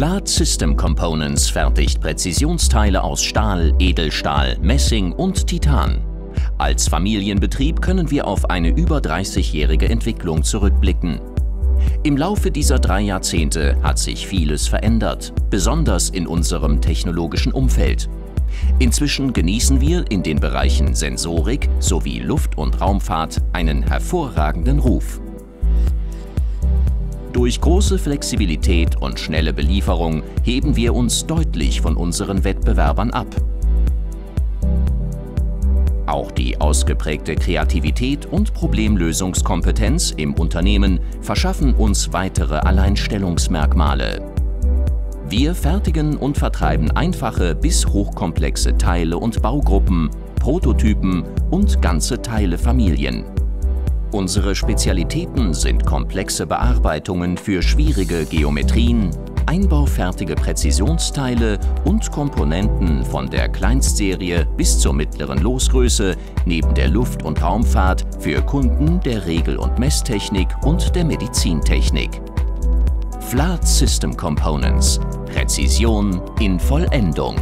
Flad System Components fertigt Präzisionsteile aus Stahl, Edelstahl, Messing und Titan. Als Familienbetrieb können wir auf eine über 30-jährige Entwicklung zurückblicken. Im Laufe dieser 3 Jahrzehnte hat sich vieles verändert, besonders in unserem technologischen Umfeld. Inzwischen genießen wir in den Bereichen Sensorik sowie Luft- und Raumfahrt einen hervorragenden Ruf. Durch große Flexibilität und schnelle Belieferung heben wir uns deutlich von unseren Wettbewerbern ab. Auch die ausgeprägte Kreativität und Problemlösungskompetenz im Unternehmen verschaffen uns weitere Alleinstellungsmerkmale. Wir fertigen und vertreiben einfache bis hochkomplexe Teile und Baugruppen, Prototypen und ganze Teilefamilien. Unsere Spezialitäten sind komplexe Bearbeitungen für schwierige Geometrien, einbaufertige Präzisionsteile und Komponenten von der Kleinstserie bis zur mittleren Losgröße, neben der Luft- und Raumfahrt für Kunden der Regel- und Messtechnik und der Medizintechnik. Flad System Components – Präzision in Vollendung.